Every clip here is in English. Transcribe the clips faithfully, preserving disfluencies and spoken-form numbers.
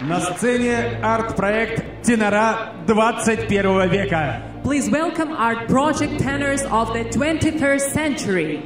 На сцене арт-проект «Тенора двадцать первого века». Please welcome Art Project Tenors of the twenty-first Century.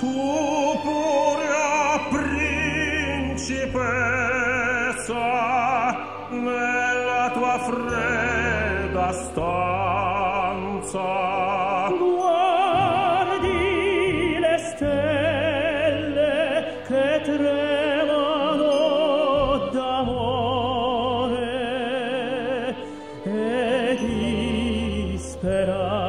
Tu pura principessa nella tua fredda stanza guardi le stelle che tremano d'amore e di speranza.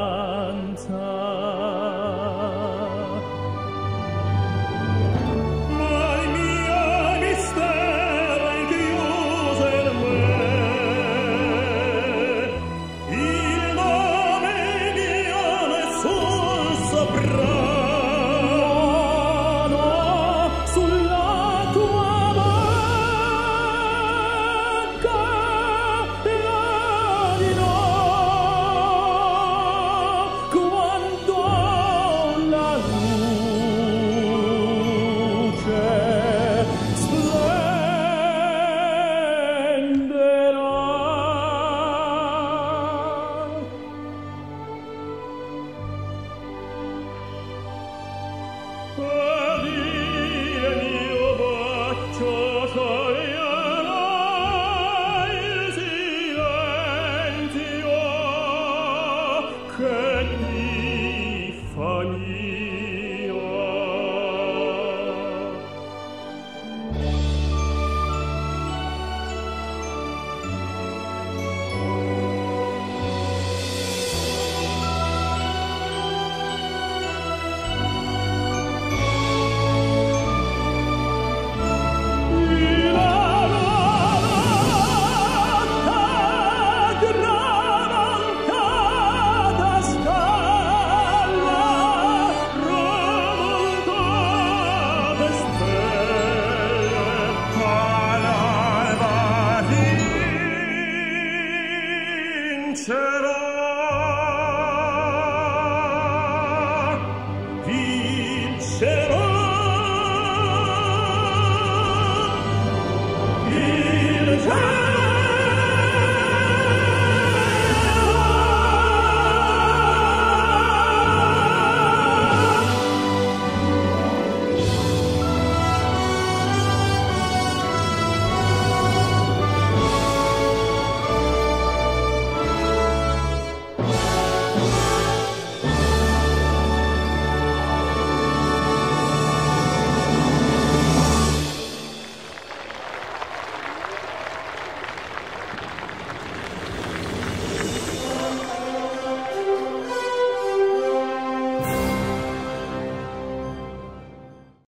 Shut up!